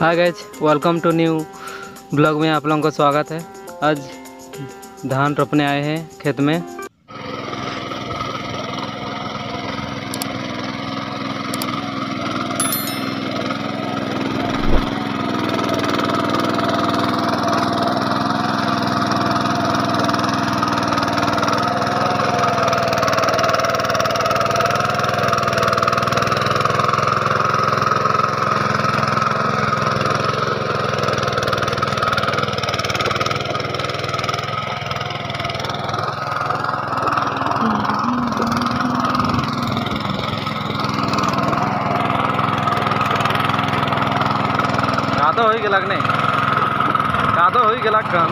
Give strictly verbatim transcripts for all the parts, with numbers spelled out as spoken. Hi guys, welcome to new blog में आप लोगों का स्वागत है। आज धान रोपने आए हैं खेत में। कादो हो गया नहीं, कादो हो गया कम।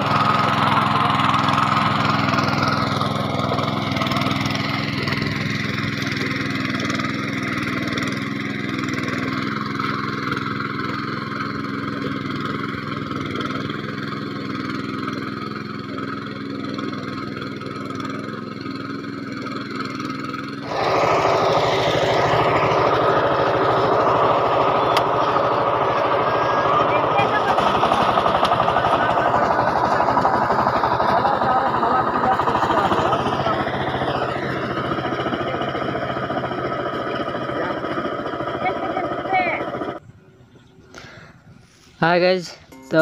हाय गाइज, तो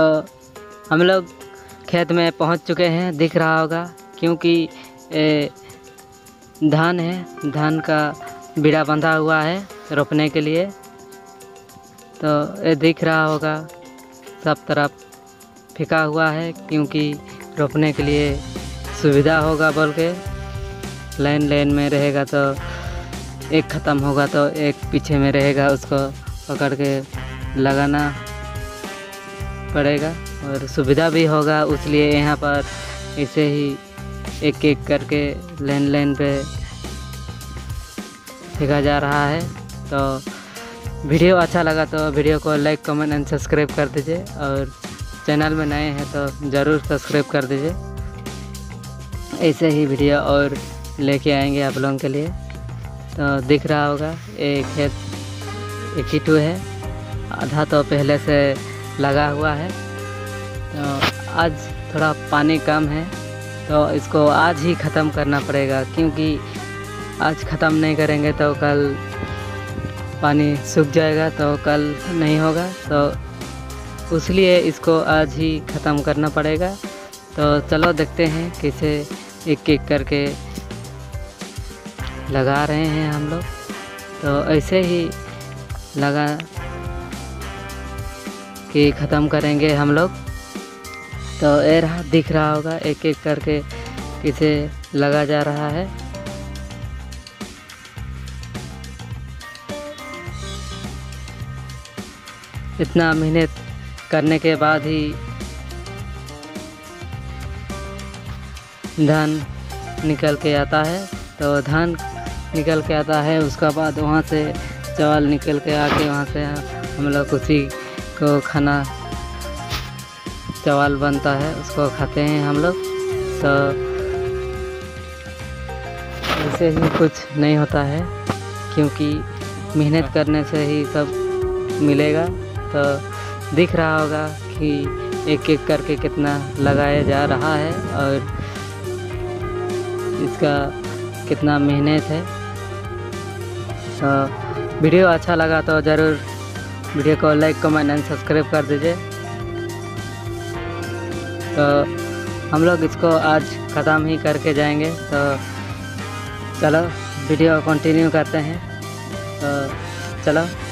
हम लोग खेत में पहुंच चुके हैं। दिख रहा होगा क्योंकि ए, धान है, धान का बीड़ा बंधा हुआ है रोपने के लिए, तो ये दिख रहा होगा सब तरफ फिका हुआ है क्योंकि रोपने के लिए सुविधा होगा बोल के लाइन लाइन में रहेगा। तो एक ख़त्म होगा तो एक पीछे में रहेगा, उसको पकड़ के लगाना पड़ेगा और सुविधा भी होगा। इसलिए यहाँ पर ऐसे ही एक एक करके लेन लेन पे फेंका जा रहा है। तो वीडियो अच्छा लगा तो वीडियो को लाइक, कमेंट एंड सब्सक्राइब कर दीजिए, और चैनल में नए हैं तो ज़रूर सब्सक्राइब कर दीजिए। ऐसे ही वीडियो और लेके आएंगे आप लोगों के लिए। तो दिख रहा होगा ये खेत एक ही टू है, आधा तो पहले से लगा हुआ है। तो आज थोड़ा पानी कम है तो इसको आज ही ख़त्म करना पड़ेगा, क्योंकि आज ख़त्म नहीं करेंगे तो कल पानी सूख जाएगा तो कल नहीं होगा। तो इसलिए इसको आज ही ख़त्म करना पड़ेगा। तो चलो देखते हैं कैसे एक एक करके लगा रहे हैं हम लोग। तो ऐसे ही लगा कि ख़त्म करेंगे हम लोग। तो ये रहा, दिख रहा होगा एक एक करके इसे लगा जा रहा है। इतना मेहनत करने के बाद ही धान निकल के आता है। तो धान निकल के आता है, उसका बाद वहाँ से चावल निकल के आके वहाँ से हम लोग उसी को खाना चावल बनता है उसको खाते हैं हम लोग। तो ऐसे ही कुछ नहीं होता है क्योंकि मेहनत करने से ही सब मिलेगा। तो दिख रहा होगा कि एक एक करके कितना लगाया जा रहा है और इसका कितना मेहनत है। तो वीडियो अच्छा लगा तो ज़रूर वीडियो को लाइक, कमेंट एंड सब्सक्राइब कर दीजिए। तो हम लोग इसको आज ख़त्म ही करके जाएंगे। तो चलो वीडियो कंटिन्यू करते हैं। तो चलो।